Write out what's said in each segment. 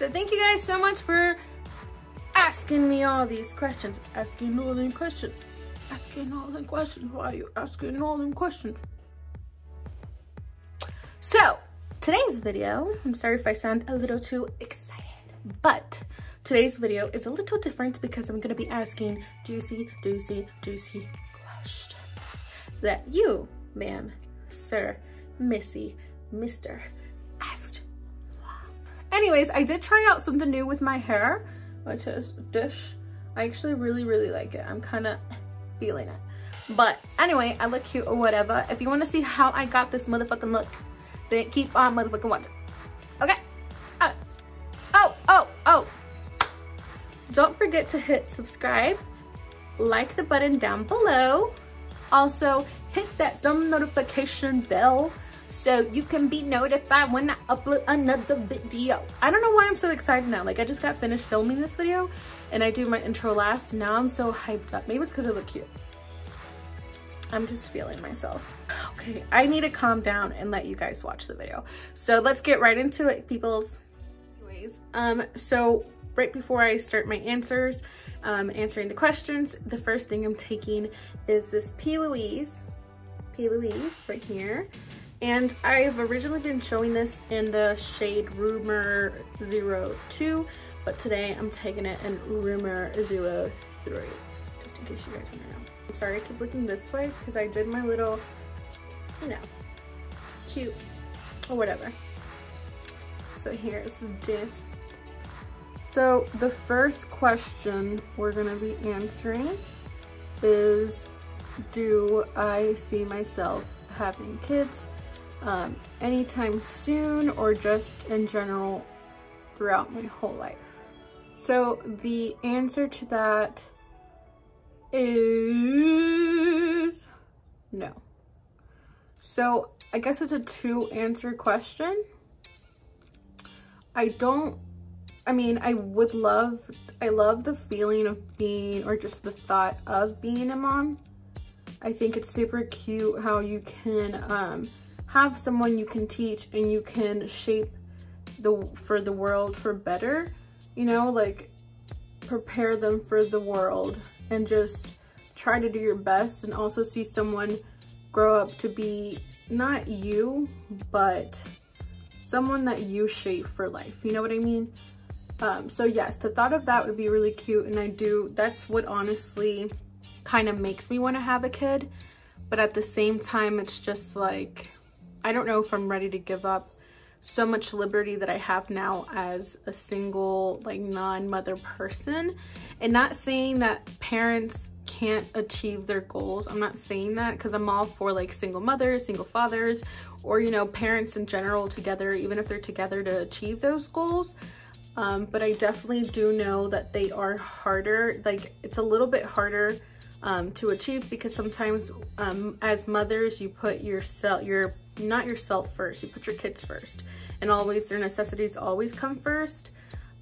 So thank you guys so much for asking me all these questions. Why are you asking all them questions? So today's video, I'm sorry if I sound a little too excited, but today's video is a little different because I'm gonna be asking juicy questions that you, ma'am, sir, missy, mister, asked. Anyways, I did try out something new with my hair, which is this. I actually really like it. I'm kind of feeling it. But anyway, I look cute or whatever. If you want to see how I got this motherfucking look, then keep on motherfucking watching. Okay. Oh. Don't forget to hit subscribe, like the button down below. Also, hit that dumb notification bell so you can be notified when I upload another video. I don't know why I'm so excited now. Like, I just got finished filming this video and I do my intro last. Now I'm so hyped up. Maybe it's because I look cute. I'm just feeling myself. Okay, I need to calm down and let you guys watch the video. So let's get right into it, peoples. Anyways, so right before I start my answers, answering the questions, the first thing I'm taking is this P. Louise right here. And I've originally been showing this in the shade Rumor 02, but today I'm taking it in Rumor 03, just in case you guys want to know. I'm sorry I keep looking this way because I did my little, you know, cute or whatever. So here's this. So the first question we're gonna be answering is, do I see myself having kids anytime soon, or just in general throughout my whole life? So the answer to that is no. So I guess it's a two-answer question. I love the feeling of being, or just the thought of being a mom. I think it's super cute how you can have someone you can teach and you can shape for the world for better, you know, like prepare them for the world and just try to do your best, and also see someone grow up to be not you, but someone that you shape for life, you know what I mean? So yes, the thought of that would be really cute, and I do, that's what honestly kind of makes me want to have a kid. But at the same time, it's just like, I don't know if I'm ready to give up so much liberty that I have now as a single, like, non-mother person. And not saying that parents can't achieve their goals, I'm not saying that, because I'm all for like single mothers, single fathers, or, you know, parents in general together, even if they're together, to achieve those goals. But I definitely do know that they are harder, like it's a little bit harder to achieve, because sometimes as mothers, you put yourself, not yourself first, you put your kids first, and always their necessities always come first.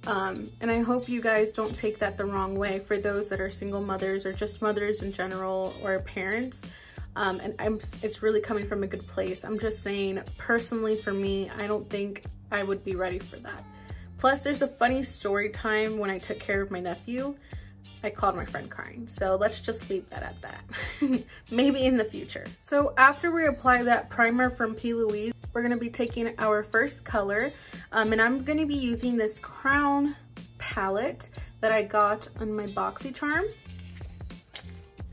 And I hope you guys don't take that the wrong way for those that are single mothers, or just mothers in general, or parents. It's really coming from a good place. I'm just saying, personally for me, I don't think I would be ready for that. Plus, there's a funny story time when I took care of my nephew. I called my friend crying, so let's just leave that at that. Maybe in the future. So after we apply that primer from P. Louise, we're gonna be taking our first color, and I'm gonna be using this Crown palette that I got on my Boxycharm.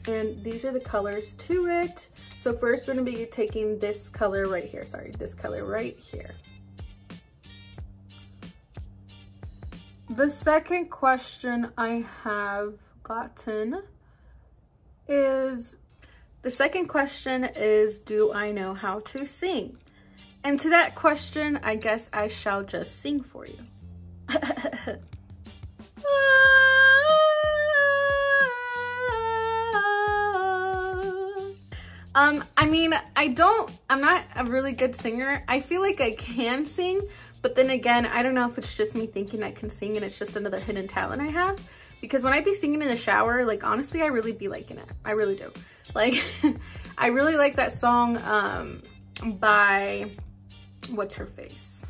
And these are the colors to it. So first we're gonna be taking this color right here, sorry, this color right here. The second question I have gotten is, do I know how to sing? And to that question, I guess I shall just sing for you. I mean, I'm not a really good singer. I feel like I can sing, but then again, I don't know if it's just me thinking I can sing and it's just another hidden talent I have. Because when I be singing in the shower, like, honestly, I really be liking it. I really do. Like, I really like that song by, what's her face?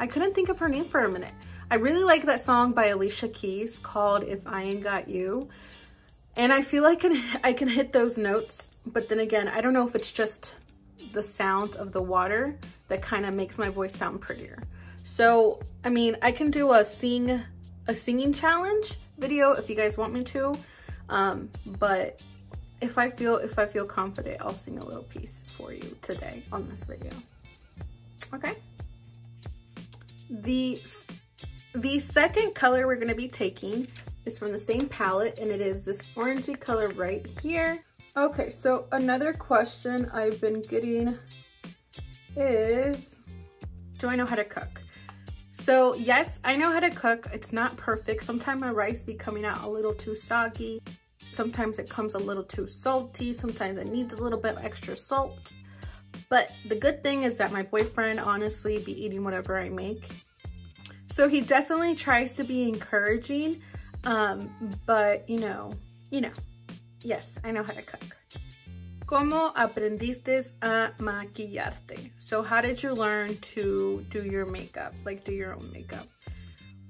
I couldn't think of her name for a minute. I really like that song by Alicia Keys called If I Ain't Got You. And I feel like I can hit those notes, but then again, I don't know if it's just the sound of the water that kind of makes my voice sound prettier. So, I mean, I can do a singing challenge video if you guys want me to, but if I feel confident, I'll sing a little piece for you today on this video. Okay. The second color we're going to be taking is from the same palette, and it is this orangey color right here. Okay, so another question I've been getting is, do I know how to cook? So yes, I know how to cook. It's not perfect. Sometimes my rice be coming out a little too soggy. Sometimes it comes a little too salty. Sometimes it needs a little bit extra salt. But the good thing is that my boyfriend honestly be eating whatever I make. So he definitely tries to be encouraging, but you know, yes, I know how to cook. ¿Cómo aprendiste a maquillarte? So how did you learn to do your makeup, like do your own makeup?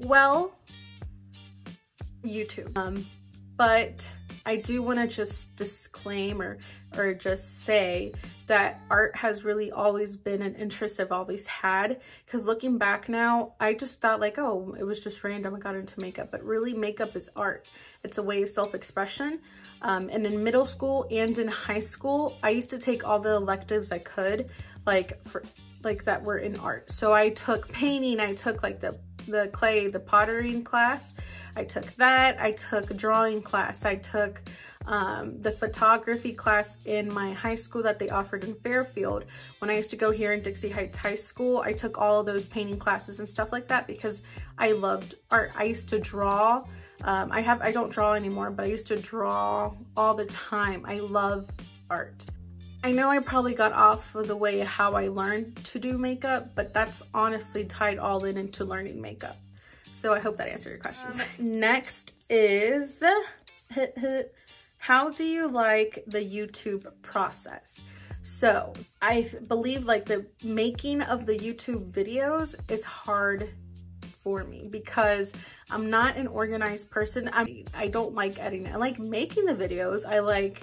Well, YouTube. But I do want to just disclaim or just say that art has really always been an interest I've always had, because looking back now, I just thought like, oh, it was just random I got into makeup, but really makeup is art. It's a way of self-expression. And in middle school and in high school, I used to take all the electives I could, like that were in art. So I took painting, I took like the clay, the pottery class. I took that. I took drawing class. I took the photography class in my high school that they offered in Fairfield. When I used to go here in Dixie Heights High School, I took all of those painting classes and stuff like that because I loved art. I used to draw. I don't draw anymore, but I used to draw all the time. I love art. I know I probably got off of the way how I learned to do makeup, but that's honestly tied all in into learning makeup. So I hope that answered your questions. Next is, how do you like the YouTube process? So I believe like the making of the YouTube videos is hard for me because I'm not an organized person. I don't like editing. I like making the videos. I like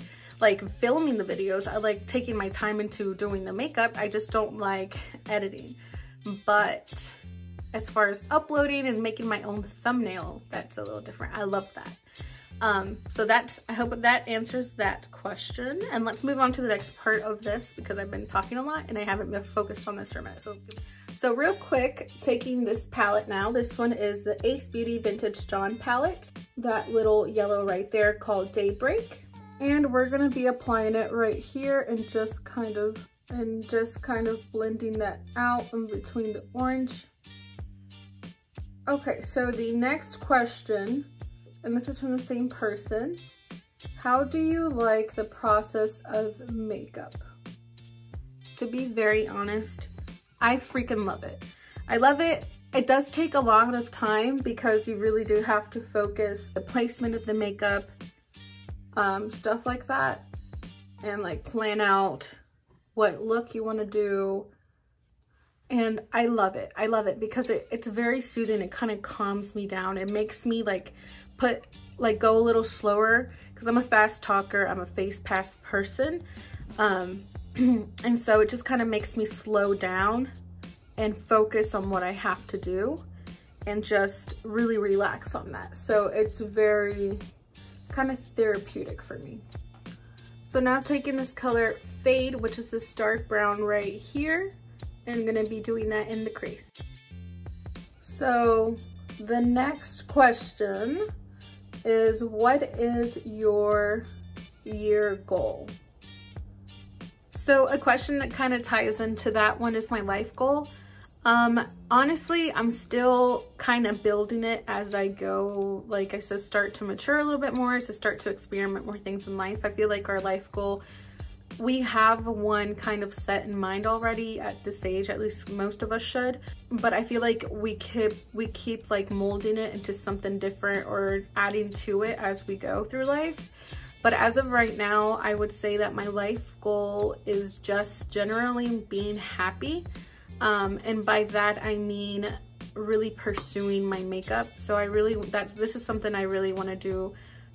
filming the videos. I like taking my time into doing the makeup. I just don't like editing. But as far as uploading and making my own thumbnail, that's a little different. I love that. So that, I hope that answers that question. And let's move on to the next part of this because I've been talking a lot and I haven't been focused on this for a minute. So real quick, taking this palette now, this one is the Ace Beauty Vintage Dawn palette, that little yellow right there called Daybreak. And we're gonna be applying it right here and just kind of blending that out in between the orange. Okay, so the next question, and this is from the same person, how do you like the process of makeup? To be very honest, I freaking love it. I love it. It does take a lot of time because you really do have to focus the placement of the makeup, stuff like that, and like plan out what look you want to do. And I love it. I love it because it's very soothing. It kind of calms me down. It makes me go a little slower because I'm a fast talker. I'm a fast person. And so it just kind of makes me slow down and focus on what I have to do and just really relax on that. So it's very kind of therapeutic for me. So now taking this color Fade, which is this dark brown right here. I'm gonna be doing that in the crease. So the next question is, what is your year goal? So a question that kind of ties into that one is my life goal. Honestly, I'm still kind of building it as I go. Like I said, start to mature a little bit more, so start to experiment more things in life. I feel like our life goal, we have one kind of set in mind already at this age, at least most of us should, but I feel like we keep like molding it into something different or adding to it as we go through life. But as of right now, I would say that my life goal is just generally being happy. And by that I mean really pursuing my makeup. So I really, this is something I really want to do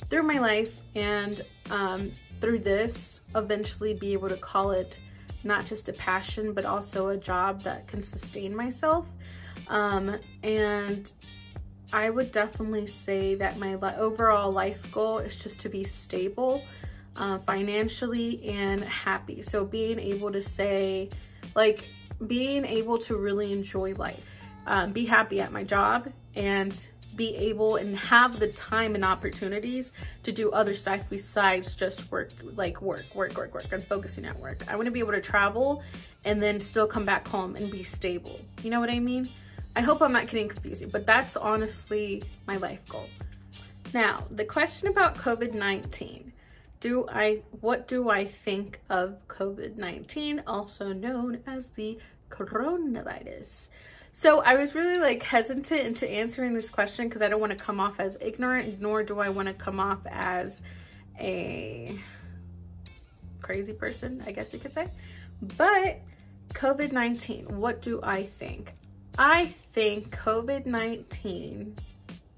through my life, and through this eventually be able to call it not just a passion but also a job that can sustain myself. And I would definitely say that my overall life goal is just to be stable financially and happy. So being able to say, like, being able to really enjoy life, be happy at my job, and be able and have the time and opportunities to do other stuff besides just work, like work. I'm focusing at work. I want to be able to travel and then still come back home and be stable. You know what I mean? I hope I'm not getting confusing, but that's honestly my life goal. Now, the question about COVID-19. What do I think of COVID-19, also known as the coronavirus? So I was really like hesitant into answering this question because I don't want to come off as ignorant, nor do I want to come off as a crazy person, I guess you could say. But COVID-19, what do I think? I think COVID-19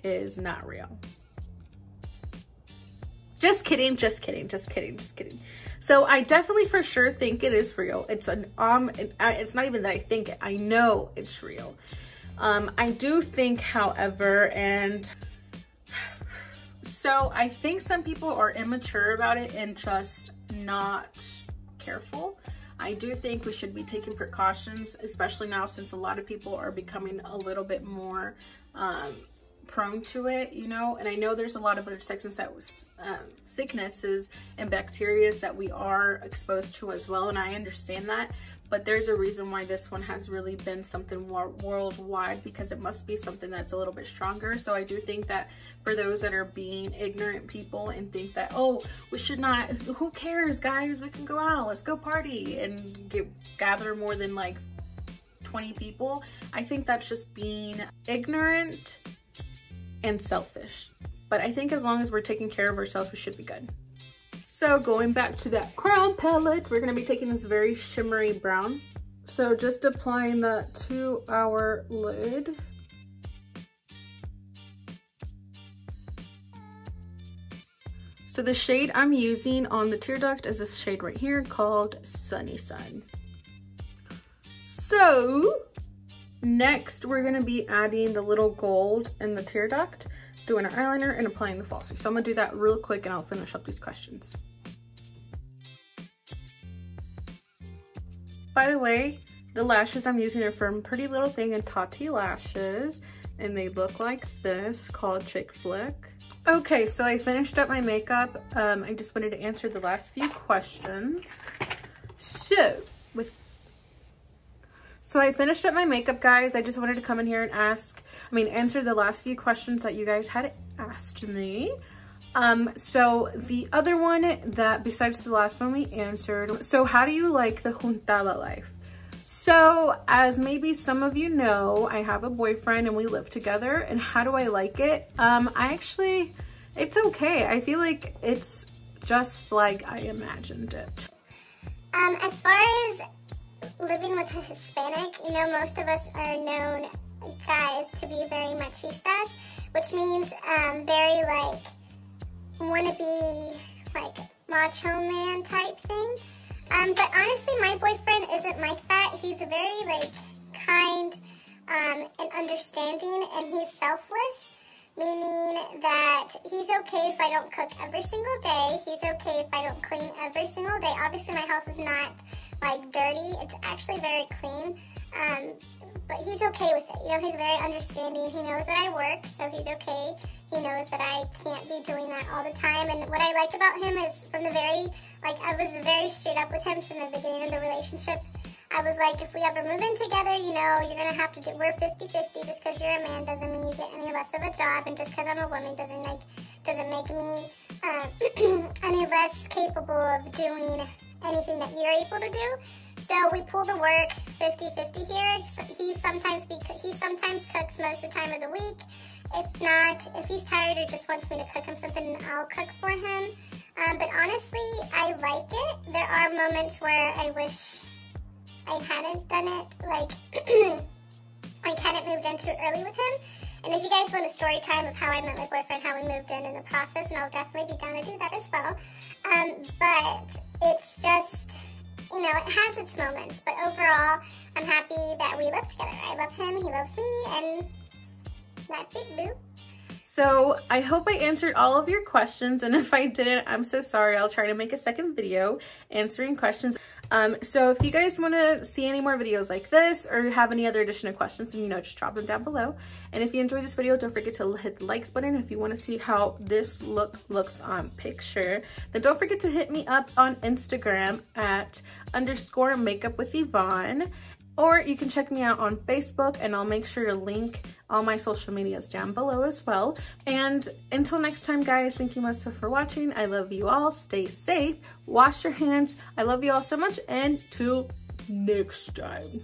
is not real. Just kidding, just kidding, just kidding, just kidding. So I definitely for sure think it is real. It's an it's not even that I think it, I know it's real. I do think, however, and so I think some people are immature about it and just not careful. I do think we should be taking precautions, especially now since a lot of people are becoming a little bit more prone to it, you know. And I know there's a lot of other sicknesses and bacteria that we are exposed to as well, and I understand that, but there's a reason why this one has really been something more worldwide, because it must be something that's a little bit stronger. So I do think that for those that are being ignorant people and think that, oh, we should not, who cares guys, we can go out, let's go party and gather more than like 20 people, I think that's just being ignorant and selfish. But I think as long as we're taking care of ourselves, we should be good. So going back to that crown palette, we're going to be taking this very shimmery brown. So just applying that to our lid. So the shade I'm using on the tear duct is this shade right here called Sunny Sun. So next, we're going to be adding the little gold in the tear duct, doing our eyeliner and applying the falsies. So I'm going to do that real quick and I'll finish up these questions. By the way, the lashes I'm using are from Pretty Little Thing and Tati Lashes, and they look like this, called Chick Flick. Okay, so I finished up my makeup. I just wanted to answer the last few questions. So, I finished up my makeup, guys. I just wanted to come in here and answer the last few questions that you guys had asked me. So the other one that, besides the last one we answered, so how do you like the juntada life? So as maybe some of you know, I have a boyfriend and we live together. And how do I like it? I actually, it's okay. I feel like it's just like I imagined it. As far as living with a Hispanic, you know, most of us are known guys to be very machistas, which means very like wannabe, like macho man type thing. But honestly, my boyfriend isn't like that. He's very like kind and understanding, and he's selfless, meaning that he's okay if I don't cook every single day. He's okay if I don't clean every single day. Obviously, my house is not like dirty, it's actually very clean, but he's okay with it, you know. He's very understanding. He knows that I work, so he's okay. He knows that I can't be doing that all the time. And what I like about him is, from the very, like, I was very straight up with him from the beginning of the relationship. I was like, if we ever move in together, you know, you're gonna have to do, we're 50-50. Just because you're a man doesn't mean you get any less of a job, and just because I'm a woman doesn't make me any less capable of doing anything that you're able to do. So we pull the work 50-50 here. He sometimes cooks most of the time of the week. If not, if he's tired or just wants me to cook him something, I'll cook for him. But honestly, I like it. There are moments where I wish I hadn't done it, like, I hadn't moved in too early with him. And if you guys want a story time of how I met my boyfriend, how we moved in the process, and I'll definitely be down to do that as well. But it's just, you know, it has its moments. But overall, I'm happy that we live together. I love him, he loves me, and that's it, boo. So I hope I answered all of your questions, and if I didn't, I'm so sorry. I'll try to make a second video answering questions. So if you guys want to see any more videos like this or have any other additional questions, then, you know, just drop them down below. And if you enjoyed this video, don't forget to hit the likes button. If you want to see how this look looks on picture, then don't forget to hit me up on Instagram at _makeupwithYvonne. Or you can check me out on Facebook, and I'll make sure to link all my social medias down below as well. And until next time, guys, thank you so much for watching. I love you all. Stay safe. Wash your hands. I love you all so much. And till next time.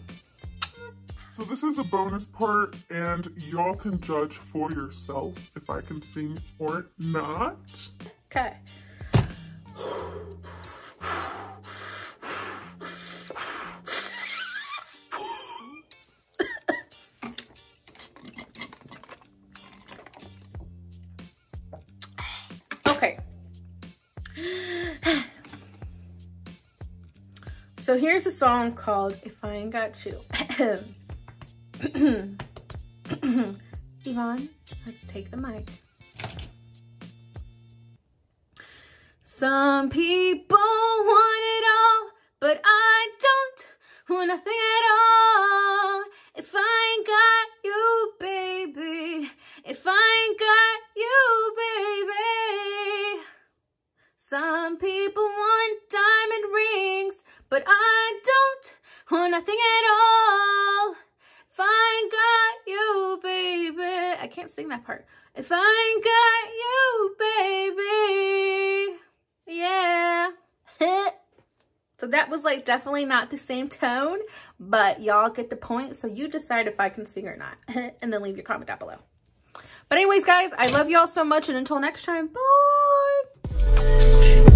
So this is a bonus part, and y'all can judge for yourself if I can sing or not. Okay. So here's a song called If I Ain't Got You. Yvonne, let's take the mic. Some people want it all, but I don't want nothing at all. If I ain't got you, baby. If I ain't got you, baby. Some people want diamond rings, but I don't want nothing at all. If I ain't got you, baby. I can't sing that part. If I ain't got you, baby. Yeah. So that was like definitely not the same tone, but y'all get the point. So you decide if I can sing or not, and then leave your comment down below. But anyways, guys, I love y'all so much, and until next time, bye.